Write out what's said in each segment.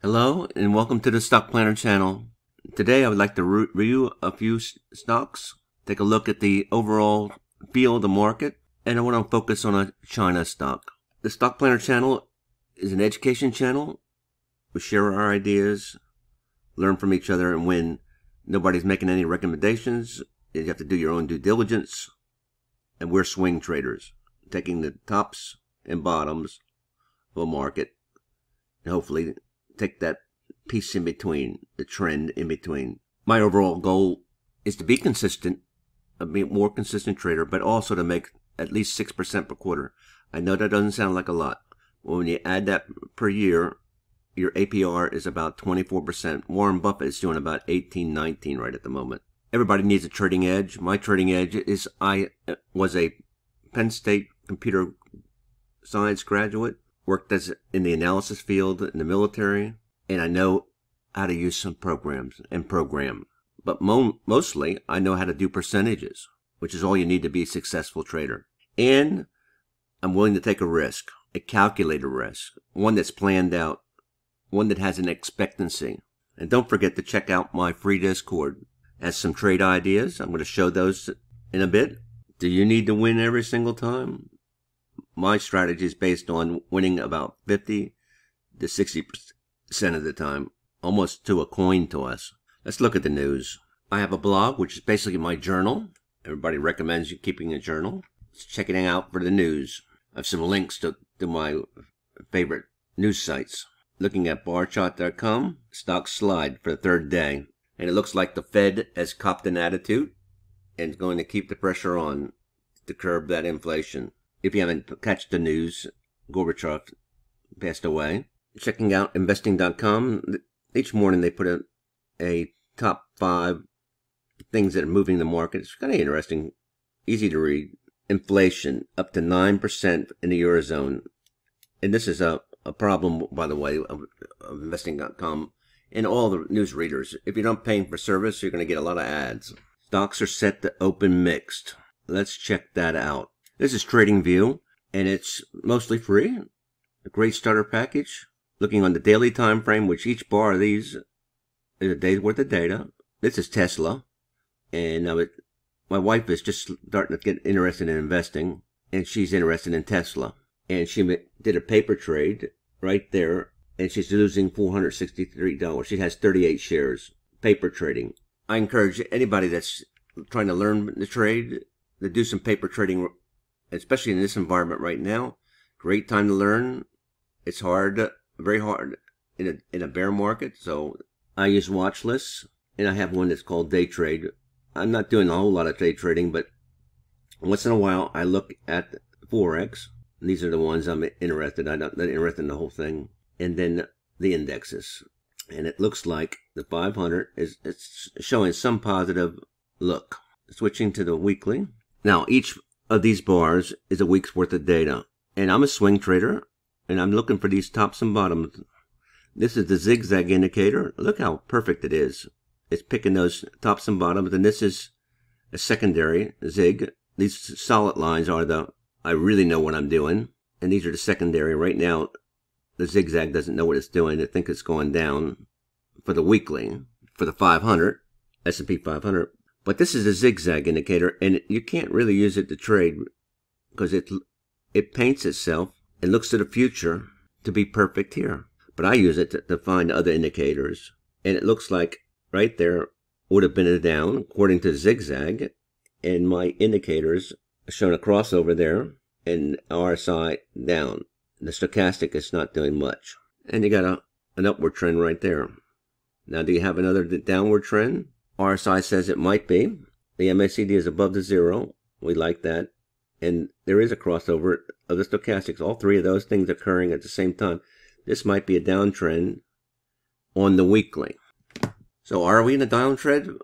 Hello and welcome to the Stock Planner channel. Today I would like to review a few stocks, take a look at the overall feel of the market, and I want to focus on a China stock. The Stock Planner channel is an education channel. We share our ideas, learn from each other, and when nobody's making any recommendations, you have to do your own due diligence. And we're swing traders, taking the tops and bottoms of a market, and hopefully take that piece in between, the trend in between. My overall goal is to be consistent, be a more consistent trader, but also to make at least 6% per quarter. I know that doesn't sound like a lot. When you add that per year, your APR is about 24%. Warren Buffett is doing about 18, 19 right at the moment. Everybody needs a trading edge. My trading edge is I was a Penn State computer science graduate, worked as in the analysis field in the military, and I know how to use some programs and program. But mostly, I know how to do percentages, which is all you need to be a successful trader. And I'm willing to take a risk, a calculated risk, one that's planned out, one that has an expectancy. And don't forget to check out my free Discord. As some trade ideas, I'm going to show those in a bit. Do you need to win every single time? My strategy is based on winning about 50 to 60% of the time, almost to a coin toss. Let's look at the news. I have a blog, which is basically my journal. Everybody recommends you keeping a journal. Let's check it out for the news. I have some links to my favorite news sites. Looking at BarChart.com, stocks slide for the third day. And it looks like the Fed has copped an attitude and is going to keep the pressure on to curb that inflation. If you haven't catch the news, Gorbachev passed away. Checking out investing.com, each morning they put a top 5 things that are moving the market. It's kind of interesting, easy to read. Inflation up to 9% in the Eurozone. And this is a problem, by the way, of investing.com. And all the newsreaders, if you're not paying for service, you're going to get a lot of ads. Stocks are set to open mixed. Let's check that out. This is TradingView, and it's mostly free. A great starter package. Looking on the daily time frame, which each bar of these is a day's worth of data. This is Tesla, and my wife is just starting to get interested in investing, and she's interested in Tesla. And she did a paper trade right there, and she's losing $463. She has 38 shares, paper trading. I encourage anybody that's trying to learn the trade to do some paper trading, especially in this environment right now. Great time to learn. It's hard, very hard in a bear market. So I use watch lists, and I have one that's called day trade. I'm not doing a whole lot of day trading, but once in a while I look at Forex. And these are the ones I'm interested in. I'm not interested in the whole thing. And then the indexes, and it looks like the 500 it's showing some positive look. Switching to the weekly. Now each of these bars is a week's worth of data, and I'm a swing trader, and I'm looking for these tops and bottoms. This is the zigzag indicator. Look how perfect it is. It's picking those tops and bottoms, and this is a secondary zig. These solid lines are the I really know what I'm doing, and these are the secondary right now. The zigzag doesn't know what it's doing. I think it's going down for the weekly, for the 500, S&P 500. But this is a zigzag indicator, and you can't really use it to trade because it paints itself and looks to the future to be perfect here. But I use it to find other indicators, and it looks like right there would have been a down according to zigzag, and my indicators are showing a crossover there and RSI down. The stochastic is not doing much. And you got an upward trend right there. Now, do you have another downward trend? RSI says it might be. The MACD is above the zero. We like that. And there is a crossover of the stochastics. All three of those things occurring at the same time. This might be a downtrend on the weekly. So are we in a downtrend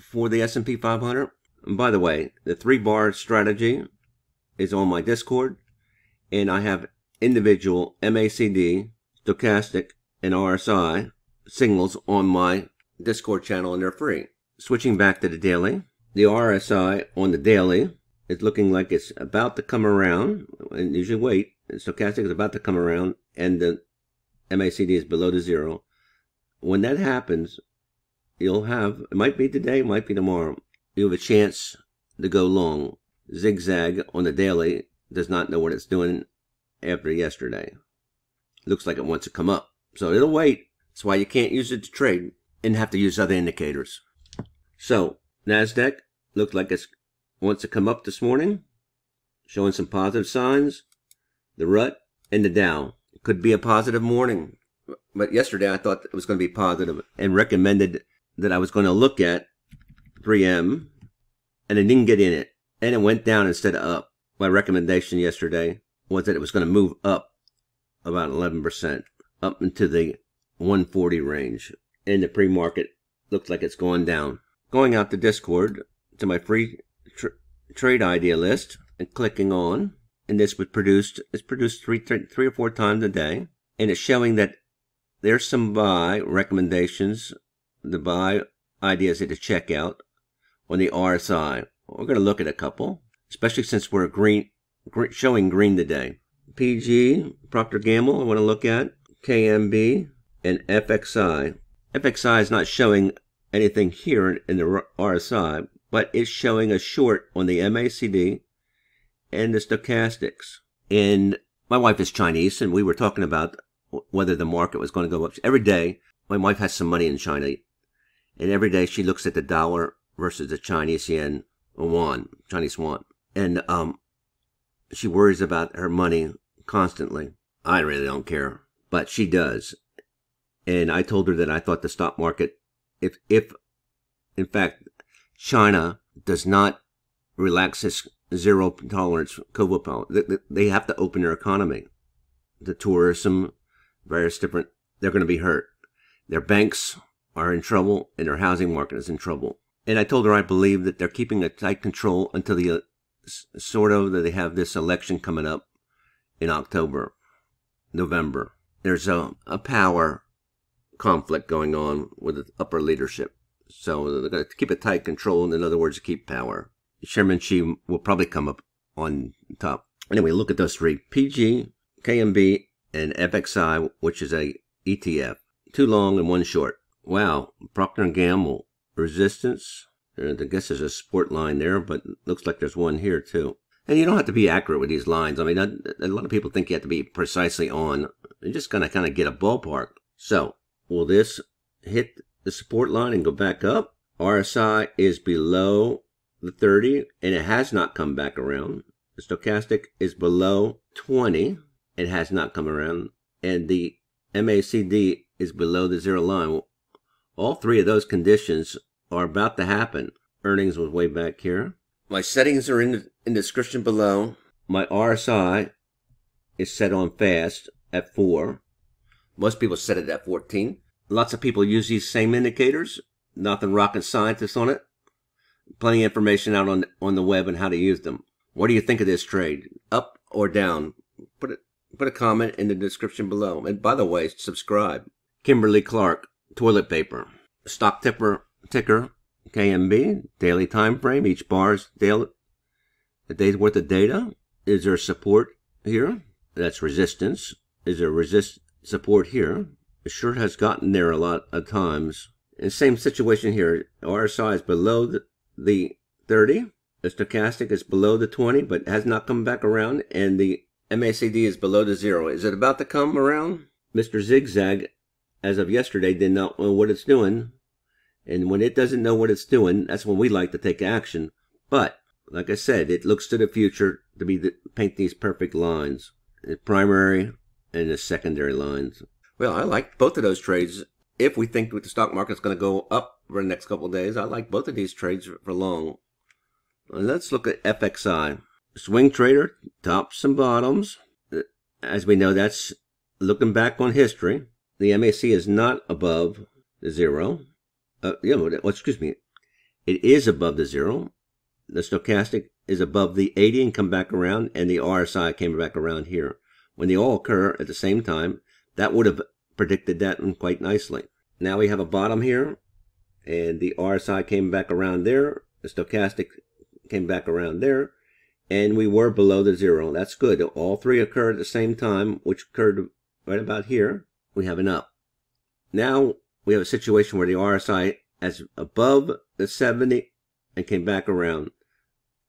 for the S&P 500? And by the way, the 3-bar strategy is on my Discord. And I have individual MACD, stochastic, and RSI signals on my Discord channel, and they're free. Switching back to the daily, the RSI on the daily is looking like it's about to come around, and usually wait, and stochastic is about to come around, and the MACD is below the zero. When that happens, you'll have, it might be today, it might be tomorrow, you have a chance to go long. Zigzag on the daily does not know what it's doing after yesterday. Looks like it wants to come up. So it'll wait. That's why you can't use it to trade and have to use other indicators. So NASDAQ looked like it wants to come up this morning, showing some positive signs. The rut and the Dow. It could be a positive morning. But yesterday I thought it was going to be positive and recommended that I was going to look at 3M, and I didn't get in it. And it went down instead of up. My recommendation yesterday was that it was going to move up about 11%, up into the 140 range. And the pre-market looks like it's going down. Going out to Discord, to my free trade idea list, and clicking on, and this was produced, it's produced three or four times a day, and it's showing that there's some buy recommendations, the buy ideas at the checkout on the RSI. We're going to look at a couple, especially since we're showing green today. PG, Procter Gamble, I want to look at, KMB, and FXI. FXI is not showing anything here in the RSI, but it's showing a short on the MACD and the stochastics. And my wife is Chinese, and we were talking about whether the market was going to go up. Every day, my wife has some money in China, and every day she looks at the dollar versus the Chinese yen. Chinese yuan, and she worries about her money constantly. I really don't care, but she does. And I told her that I thought the stock market, if in fact China does not relax this zero tolerance COVID policy, they have to open their economy, the tourism, various different. They're going to be hurt. Their banks are in trouble, and their housing market is in trouble. And I told her I believe that they're keeping a tight control until the they have this election coming up in October, November. There's a power conflict going on with the upper leadership. So they're going to keep a tight control, and in other words, keep power. Chairman Xi will probably come up on top. Anyway, look at those three, PG, KMB, and FXI, which is a ETF. Two long and one short. Wow, Procter & Gamble. Resistance, I guess there's a support line there, but looks like there's one here too. And you don't have to be accurate with these lines. I mean, a lot of people think you have to be precisely on. You're just going to kind of get a ballpark. So, will this hit the support line and go back up? RSI is below the 30, and it has not come back around. The stochastic is below 20. It has not come around. And the MACD is below the zero line. All three of those conditions are about to happen. Earnings was way back here. My settings are in the description below. My RSI is set on fast at 4. Most people set it at 14. Lots of people use these same indicators. Nothing rocket scientist on it. Plenty of information out on the web on how to use them. What do you think of this trade? Up or down? Put a comment in the description below. And by the way, subscribe. Kimberly Clark, toilet paper. Stock ticker KMB, daily time frame. Each bar is a day's worth of data. Is there support here? That's resistance. Is there support here? It sure has gotten there a lot of times. And same situation here. RSI is below the 30. The stochastic is below the 20, but has not come back around. And the MACD is below the 0. Is it about to come around? Mr. Zigzag, as of yesterday, did not know what it's doing. And when it doesn't know what it's doing, that's when we like to take action. But, like I said, it looks to the future to be paint these perfect lines. The primary and the secondary lines. Well, I like both of those trades. If we think the stock market's going to go up for the next couple of days, I like both of these trades for long. Let's look at FXI. Swing trader, tops and bottoms. As we know, that's looking back on history. The MAC is not above the 0. It is above the 0. The stochastic is above the 80 and come back around, and the RSI came back around here. When they all occur at the same time, that would have predicted that one quite nicely. Now we have a bottom here, and the RSI came back around there. The stochastic came back around there, and we were below the 0. That's good. All three occurred at the same time, which occurred right about here. we have an up. Now we have a situation where the RSI is above the 70 and came back around.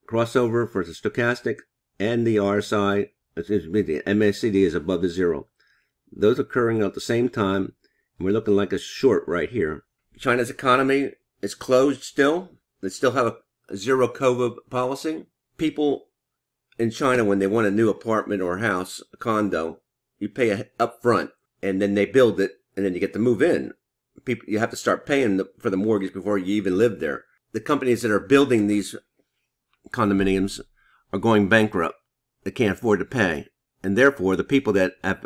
Crossover for the stochastic and the RSI, excuse me, the MACD is above the 0. Those occurring at the same time, and we're looking like a short right here. China's economy is closed still. They still have a zero COVID policy. People in China, when they want a new apartment or house, a condo, you pay up front, and then they build it, and then you get to move in. People, you have to start paying for the mortgage before you even live there. The companies that are building these condominiums are going bankrupt. They can't afford to pay. And therefore, the people that have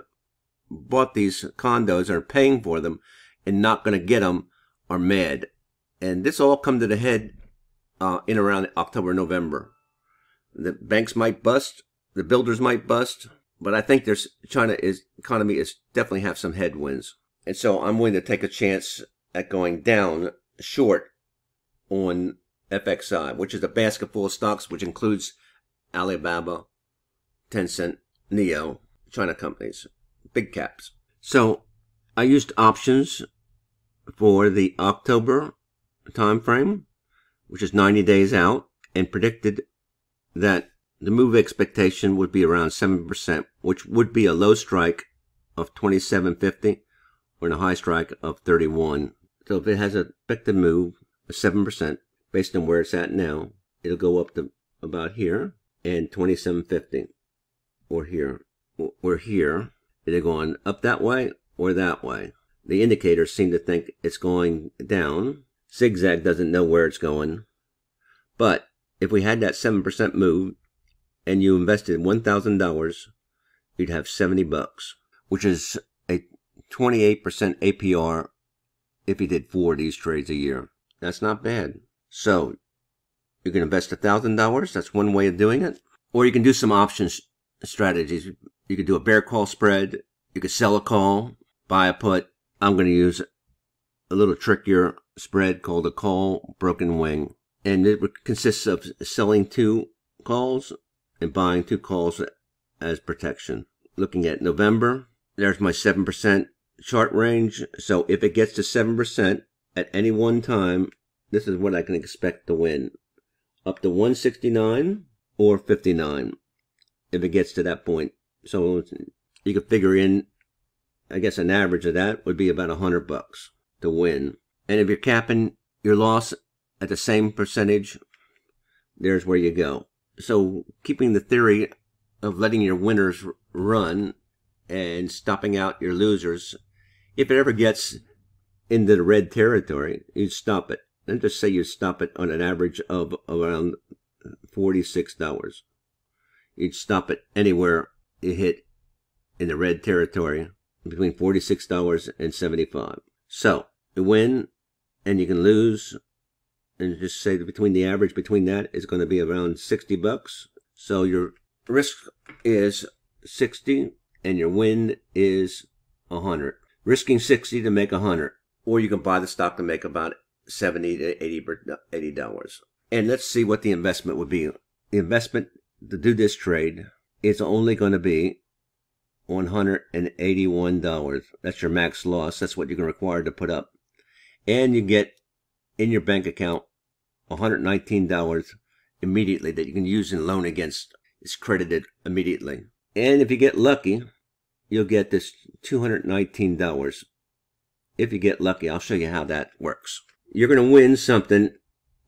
bought these condos are paying for them and not going to get them are mad. And this all come to the head in around October, November. The banks might bust. The builders might bust. But I think there's China's economy is definitely have some headwinds. And so I'm willing to take a chance at going down short on FXI, which is a basket full of stocks, which includes Alibaba, Tencent, Neo, China companies, big caps. So I used options for the October time frame, which is 90 days out, and predicted that the move expectation would be around 7%, which would be a low strike of 27.50 or a high strike of 31. So if it has an expected move of 7% based on where it's at now, it'll go up to about here and 27.50 or here or here. They're going up that way or that way. The indicators seem to think it's going down. Zigzag doesn't know where it's going. But if we had that 7% move and you invested $1,000, you'd have 70 bucks, which is a 28% APR if you did 4 of these trades a year. That's not bad. So you can invest $1,000. That's one way of doing it. Or you can do some options strategies. You could do a bear call spread. You could sell a call, buy a put. I'm going to use a little trickier spread called a call broken wing. And it consists of selling 2 calls and buying 2 calls as protection. Looking at November, there's my 7% chart range. So if it gets to 7% at any one time, this is what I can expect to win. Up to 169 or 59 if it gets to that point. So you could figure in, I guess an average of that would be about $100 to win. And if you're capping your loss at the same percentage, there's where you go. So keeping the theory of letting your winners run and stopping out your losers, if it ever gets into the red territory, you stop it. And just say you stop it on an average of around $46. You'd stop it anywhere you hit in the red territory between $46 and $75. So you win and you can lose, and just say that between the average between that is going to be around $60. So your risk is 60 and your win is 100. Risking 60 to make 100, or you can buy the stock to make about $70 to $80. And let's see what the investment would be. The investment to do this trade is only going to be $181. That's your max loss. That's what you're required to put up. And you get in your bank account $119 immediately that you can use and loan against. It's credited immediately. And if you get lucky, you'll get this $219. If you get lucky, I'll show you how that works. You're going to win something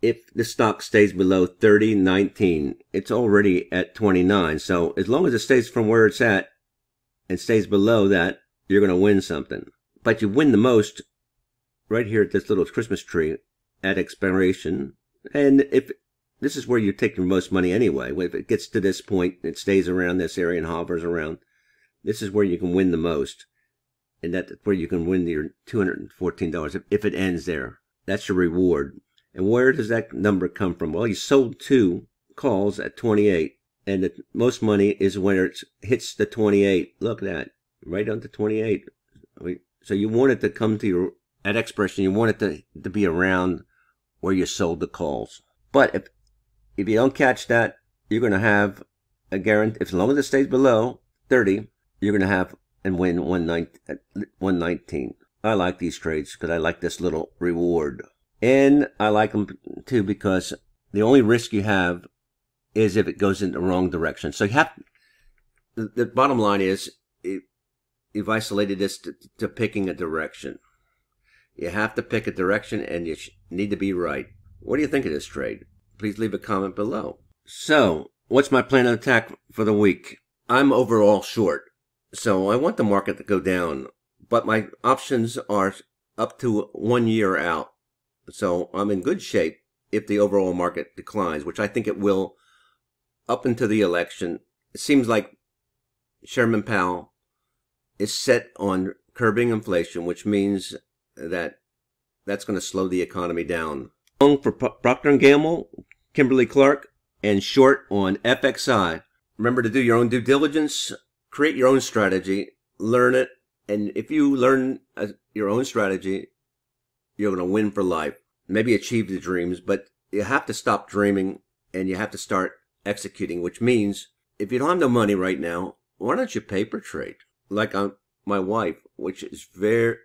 if the stock stays below 30.19. It's already at 29. So as long as it stays from where it's at and stays below that, you're going to win something. But you win the most right here at this little Christmas tree at expiration. And if this is where you take your most money anyway, if it gets to this point, it stays around this area and hovers around. This is where you can win the most. And that's where you can win your $214 if it ends there. That's your reward. And where does that number come from? Well, you sold 2 calls at 28. And the most money is when it hits the 28. Look at that. Right on to 28. So you want it to come to your, at expiration, you want it to be around where you sold the calls. But if you don't catch that, you're going to have a guarantee. As long as it stays below 30, you're going to have and win 119. I like these trades because I like this little reward. And I like them too because the only risk you have is if it goes in the wrong direction. So you have, the bottom line is, you've isolated this to picking a direction. You have to pick a direction and you need to be right. What do you think of this trade? Please leave a comment below. So, what's my plan of attack for the week? I'm overall short, so I want the market to go down, but my options are up to 1 year out. So I'm in good shape if the overall market declines, which I think it will up until the election. It seems like Chairman Powell is set on curbing inflation, which means that that's going to slow the economy down. Long for Procter Gamble, Kimberly Clark, and short on FXI. Remember to do your own due diligence, create your own strategy, learn it, and if you learn your own strategy, you're going to win for life. Maybe achieve the dreams, but you have to stop dreaming and you have to start executing, which means if you don't have no money right now, why don't you paper trade? Like my wife, which is very,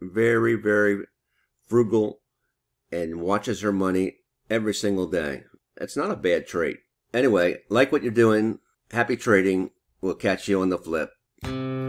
very, very frugal and watches her money every single day. That's not a bad trade. Anyway, like what you're doing. Happy trading. We'll catch you on the flip.